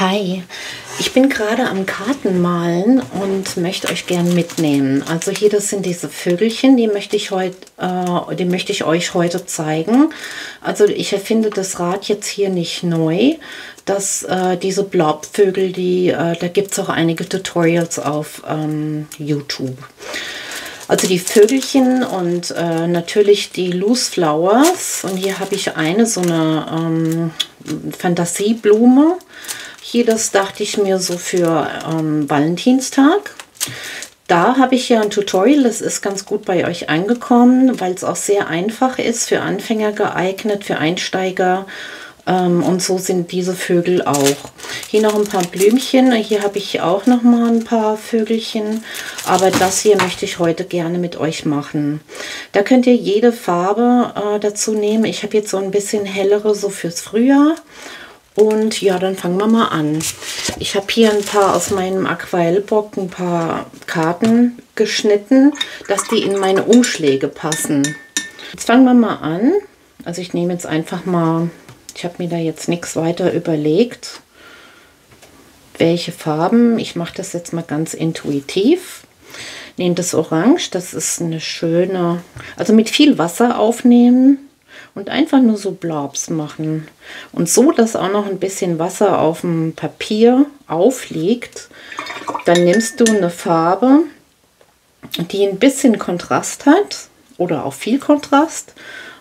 Hi, ich bin gerade am Kartenmalen und möchte euch gern mitnehmen. Also hier, das sind diese Vögelchen, die möchte ich euch heute zeigen. Also ich erfinde das Rad jetzt hier nicht neu, dass diese Blobvögel, da gibt es auch einige Tutorials auf YouTube. Also die Vögelchen und natürlich die Loose Flowers. Und hier habe ich eine, so eine Fantasieblume. Hier, das dachte ich mir so für Valentinstag. Da habe ich ja ein Tutorial, das ist ganz gut bei euch angekommen, weil es auch sehr einfach ist, für Anfänger geeignet, für Einsteiger. Und so sind diese Vögel auch. Hier noch ein paar Blümchen. Hier habe ich auch noch mal ein paar Vögelchen. Aber das hier möchte ich heute gerne mit euch machen. Da könnt ihr jede Farbe dazu nehmen. Ich habe jetzt so ein bisschen hellere, so fürs Frühjahr. Und ja, dann fangen wir mal an. Ich habe hier ein paar aus meinem Aquarellbock, ein paar Karten geschnitten, dass die in meine Umschläge passen. Jetzt fangen wir mal an. Also ich nehme jetzt einfach mal... Ich habe mir da jetzt nichts weiter überlegt, welche Farben. Ich mache das jetzt mal ganz intuitiv. Nehme das Orange, das ist eine schöne, also mit viel Wasser aufnehmen und einfach nur so Blobs machen. Und so, dass auch noch ein bisschen Wasser auf dem Papier aufliegt, dann nimmst du eine Farbe, die ein bisschen Kontrast hat oder auch viel Kontrast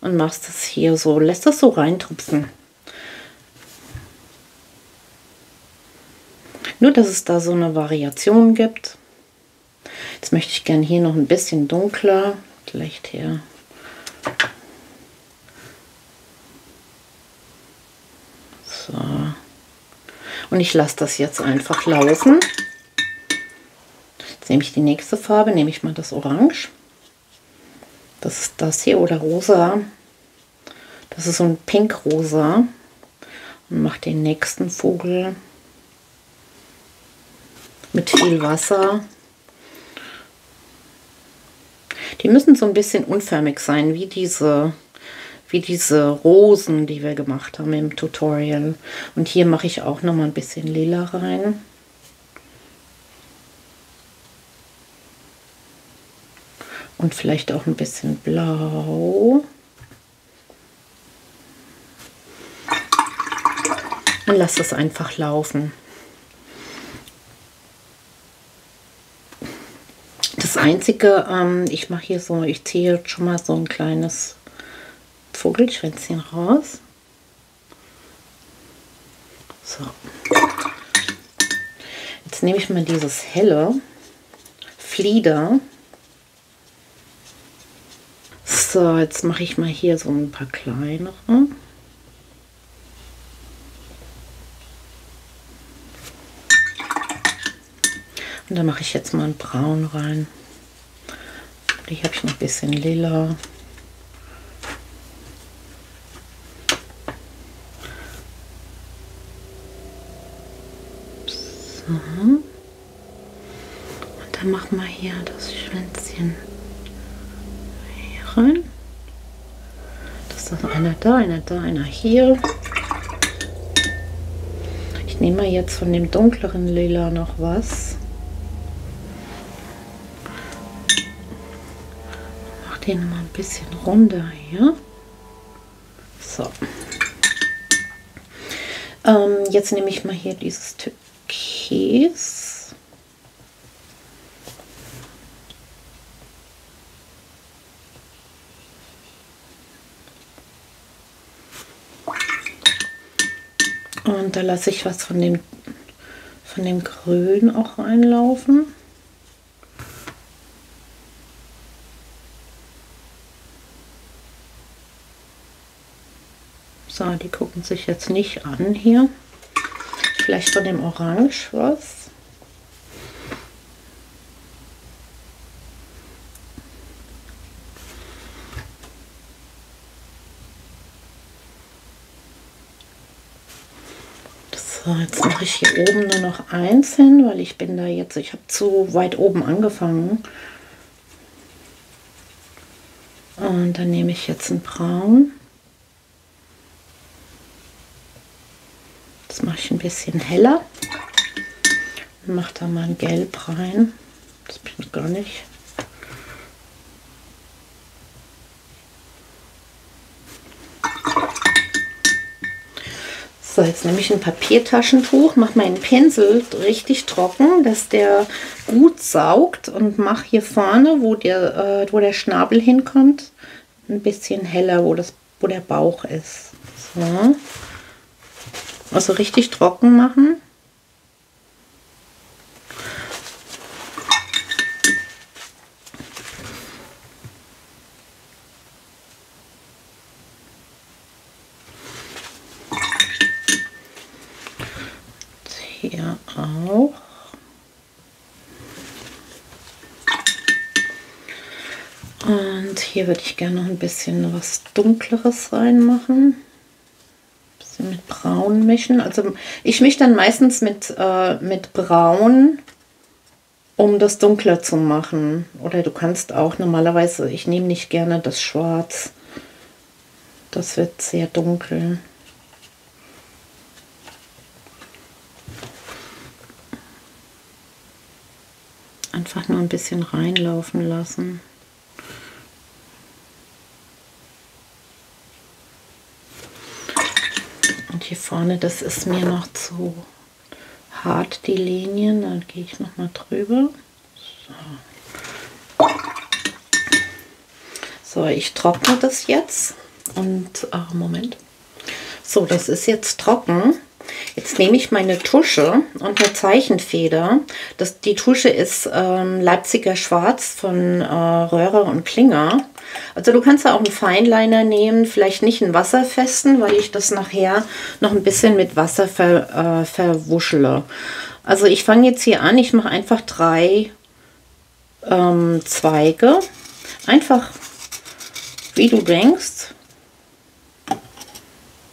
und machst das hier so, lässt das so reintupfen. Nur, dass es da so eine Variation gibt. Jetzt möchte ich gerne hier noch ein bisschen dunkler. Vielleicht hier. So. Und ich lasse das jetzt einfach laufen. Jetzt nehme ich die nächste Farbe, nehme ich mal das Orange. Das ist das hier, oder rosa. Das ist so ein Pink-Rosa. Und mache den nächsten Vogel. Mit viel Wasser. Die müssen so ein bisschen unförmig sein, wie diese Rosen, die wir gemacht haben im Tutorial. Und hier mache ich auch nochmal ein bisschen lila rein. Und vielleicht auch ein bisschen blau. Und lass es einfach laufen. Das Einzige, ich mache hier so, ich ziehe jetzt schon mal so ein kleines Vogelschwänzchen raus. So. Jetzt nehme ich mal dieses helle Flieder. So, jetzt mache ich mal hier so ein paar kleinere. Und da mache ich jetzt mal ein Braun rein. Hier habe ich noch ein bisschen lila. So. Und dann machen wir hier das Schwänzchen rein. Das ist einer da, einer da, einer hier. Ich nehme jetzt von dem dunkleren Lila noch was. Mach den mal ein bisschen runder hier. So. Jetzt nehme ich mal hier dieses Türkis. Und da lasse ich was von dem Grün auch reinlaufen. So, die gucken sich jetzt nicht an hier. Vielleicht von dem Orange was. So, jetzt mache ich hier oben nur noch eins hin, weil ich bin da jetzt, ich habe zu weit oben angefangen. Und dann nehme ich jetzt ein Braun. Das Das mache ich ein bisschen heller. Mache da mal ein Gelb rein. Das bringt gar nicht. So, jetzt nehme ich ein Papiertaschentuch, mache meinen Pinsel richtig trocken, dass der gut saugt, und mache hier vorne, wo der Schnabel hinkommt, ein bisschen heller, wo der Bauch ist. So. Also richtig trocken machen. Hier auch. Und hier würde ich gerne noch ein bisschen was Dunkleres reinmachen. Ein bisschen mit Braun mischen. Also ich mische dann meistens mit Braun, um das dunkler zu machen. Oder du kannst auch normalerweise, ich nehme nicht gerne das Schwarz. Das wird sehr dunkel. Einfach nur ein bisschen reinlaufen lassen. Und hier vorne, das ist mir noch zu hart, die Linien. Dann gehe ich nochmal drüber. So. So, ich trockne das jetzt. Und, Moment. So, das ist jetzt trocken. Jetzt nehme ich meine Tusche und eine Zeichenfeder. Die Tusche ist Leipziger Schwarz von Röhrer und Klinger. Also du kannst ja auch einen Feinliner nehmen, vielleicht nicht einen wasserfesten, weil ich das nachher noch ein bisschen mit Wasser verwuschele. Also ich fange jetzt hier an, ich mache einfach 3 Zweige. Einfach wie du denkst.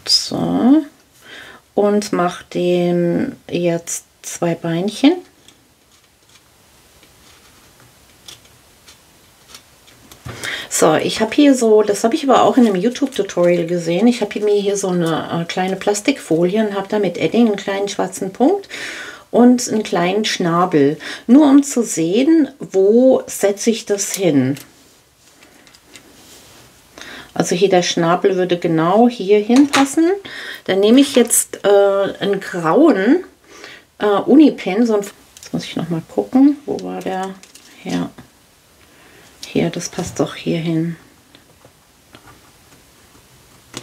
So. Und mache dem jetzt 2 Beinchen. So, ich habe hier so, das habe ich aber auch in einem YouTube-Tutorial gesehen, ich habe mir hier so eine kleine Plastikfolie und habe da mit Edding einen kleinen schwarzen Punkt und einen kleinen Schnabel. Nur um zu sehen, wo setze ich das hin. Also hier der Schnabel würde genau hier hinpassen. Dann nehme ich jetzt einen grauen Uni-Pin. So, jetzt muss ich nochmal gucken, wo war der? Ja, hier, das passt doch hier hin.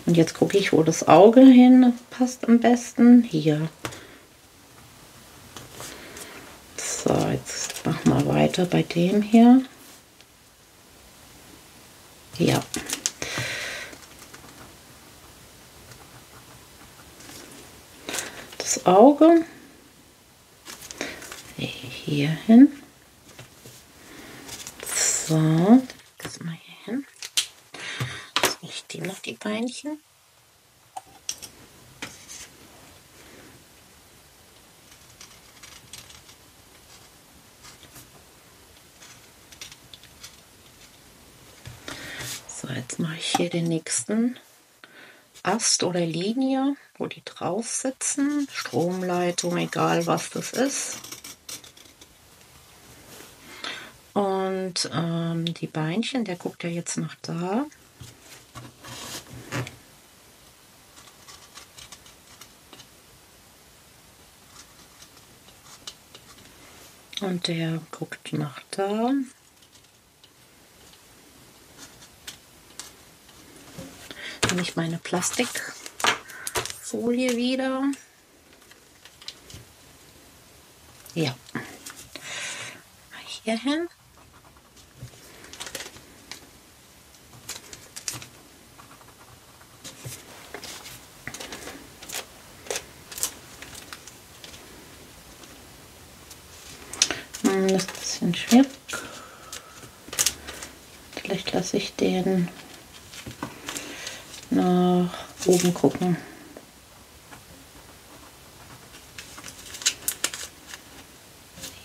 Und jetzt gucke ich, wo das Auge hin passt am besten. Hier. So, jetzt machen wir weiter bei dem hier. Ja. Auge hier hin. So, das mal hier hin. Jetzt mache ich dem noch die Beinchen. So, jetzt mache ich hier den nächsten Ast oder Linie, wo die drauf sitzen, Stromleitung, egal was das ist. Und die Beinchen, der guckt ja jetzt noch da. Und der guckt noch da. Nehme ich meine Plastikfolie wieder. Ja. Hier hin. Das ist ein bisschen schwer. Vielleicht lasse ich den nach oben gucken.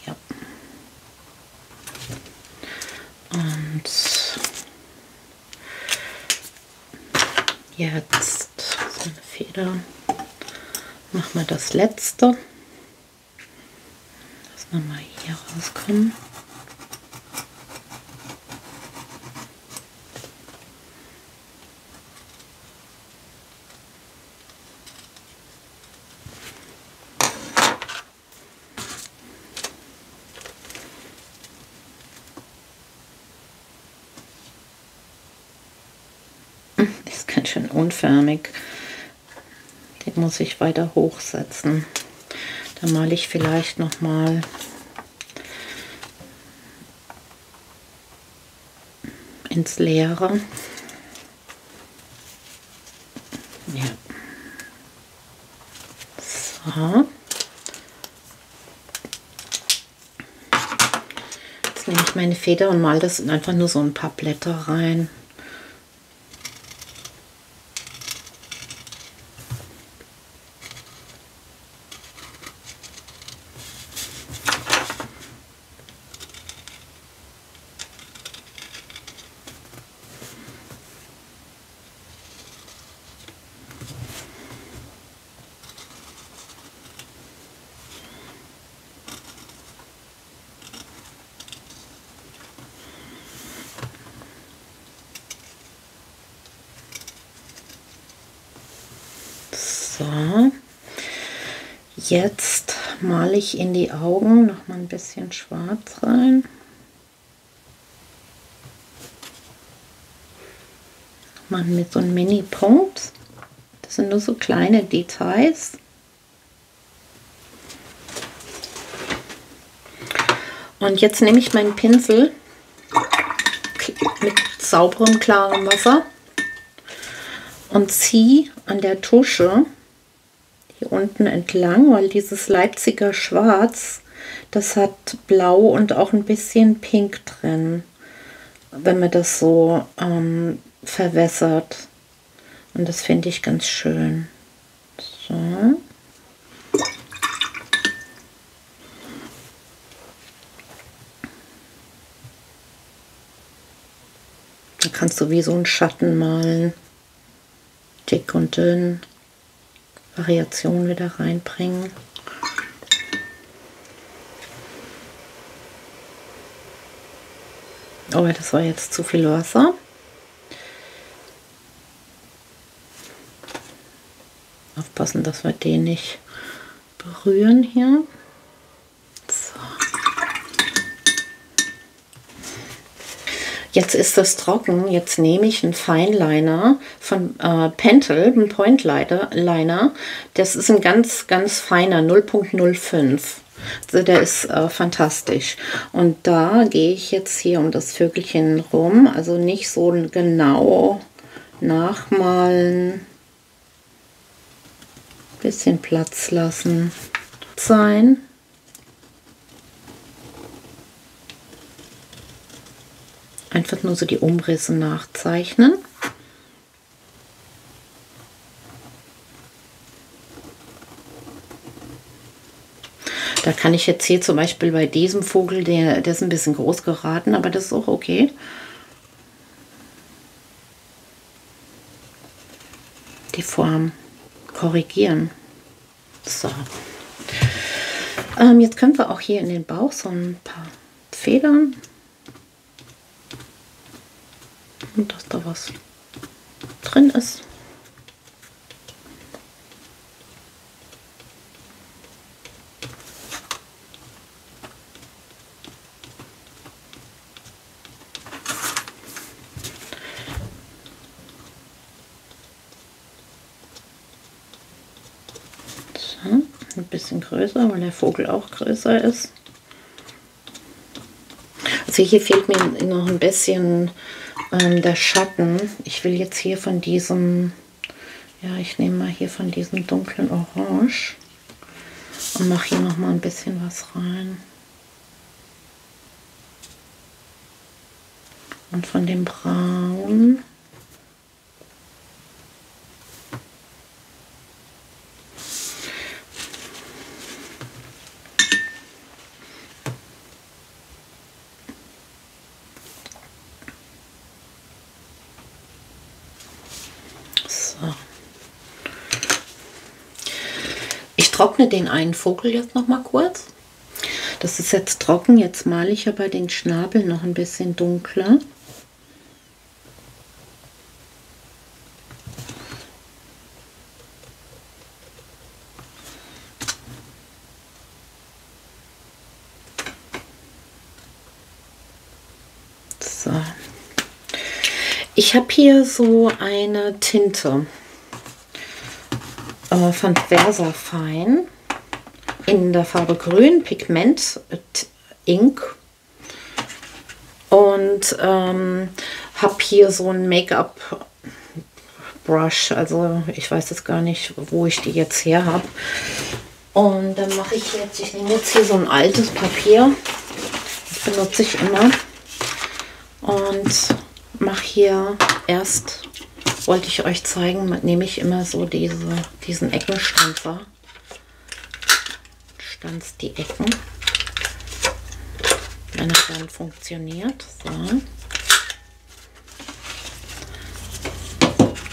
Ja. Und jetzt so eine Feder machen wir das letzte. Lass nochmal hier rauskommen. Ganz schön unförmig. Den muss ich weiter hochsetzen. Da male ich vielleicht noch mal ins Leere. Ja. So. Jetzt nehme ich meine Feder und male das einfach nur so ein paar Blätter rein. Jetzt male ich in die Augen noch mal ein bisschen schwarz rein. Nochmal mit so einem Mini-Punkt. Das sind nur so kleine Details. Und jetzt nehme ich meinen Pinsel mit sauberem, klarem Wasser und ziehe an der Tusche unten entlang, weil dieses Leipziger Schwarz, das hat Blau und auch ein bisschen Pink drin, wenn man das so verwässert. Und das finde ich ganz schön. So. Da kannst du wie so einen Schatten malen. Dick und dünn. Variation wieder reinbringen. Oh, das war jetzt zu viel Wasser. Aufpassen, dass wir den nicht berühren hier. So. Jetzt ist das trocken, jetzt nehme ich einen Feinliner von Pentel, einen Point Liner. Das ist ein ganz, ganz feiner 0,05. Also der ist fantastisch. Und da gehe ich jetzt hier um das Vögelchen rum, also nicht so genau nachmalen. Ein bisschen Platz lassen sein. Einfach nur so die Umrisse nachzeichnen. Da kann ich jetzt hier zum Beispiel bei diesem Vogel, der ist ein bisschen groß geraten, aber das ist auch okay. Die Form korrigieren. So. Jetzt können wir auch hier in den Bauch so ein paar Federn. Und dass da was drin ist. So, ein bisschen größer, weil der Vogel auch größer ist. Also hier fehlt mir noch ein bisschen der Schatten. Ich will jetzt hier von diesem, ja, ich nehme mal hier von diesem dunklen Orange und mache hier noch mal ein bisschen was rein. Und von dem Braun. trockne den einen Vogel jetzt noch mal kurz. Das ist jetzt trocken, jetzt male ich aber den Schnabel noch ein bisschen dunkler. So. Ich habe hier so eine Tinte von Versafine in der Farbe Grün, Pigment Ink, und habe hier so ein Make-up Brush, also ich weiß jetzt gar nicht, wo ich die jetzt her habe. Und dann mache ich jetzt, ich nehme jetzt hier so ein altes Papier, das benutze ich immer, und mache hier erst, wollte ich euch zeigen, nehme ich immer so diesen Eckenstanzer, stanze die Ecken, wenn das dann funktioniert, so.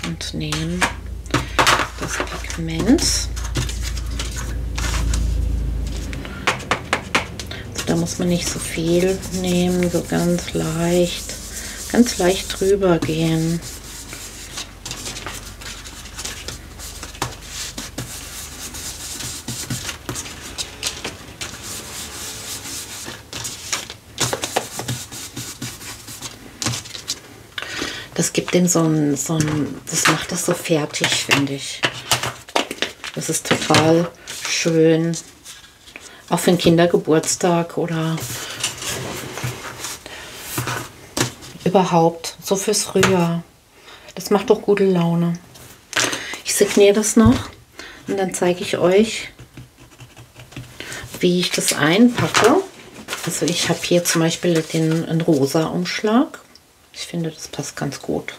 Und nehme das Pigment, also da muss man nicht so viel nehmen, so ganz leicht drüber gehen. Das gibt dem das macht das so fertig, finde ich. Das ist total schön. Auch für einen Kindergeburtstag oder überhaupt, so fürs Frühjahr. Das macht doch gute Laune. Ich signiere das noch und dann zeige ich euch, wie ich das einpacke. Also ich habe hier zum Beispiel einen rosa Umschlag. Ich finde, das passt ganz gut.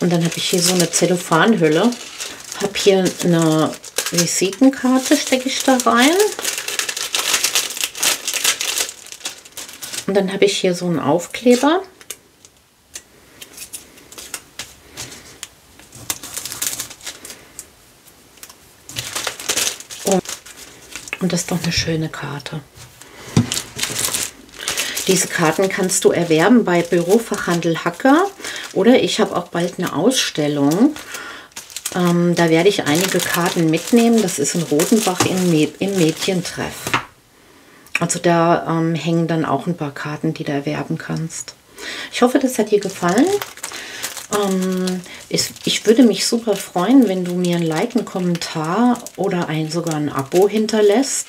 Und dann habe ich hier so eine Zellophanhülle. Habe hier eine Visitenkarte, stecke ich da rein. Und dann habe ich hier so einen Aufkleber. Und das ist doch eine schöne Karte. Diese Karten kannst du erwerben bei Bürofachhandel Hacker, oder ich habe auch bald eine Ausstellung. Da werde ich einige Karten mitnehmen. Das ist in Rosenbach im Mädchentreff. Also da hängen dann auch ein paar Karten, die du erwerben kannst. Ich hoffe, das hat dir gefallen. Ich würde mich super freuen, wenn du mir ein Like, einen Kommentar oder sogar ein Abo hinterlässt.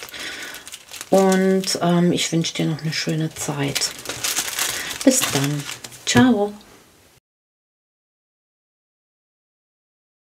Und ich wünsche dir noch eine schöne Zeit. Bis dann. Ciao.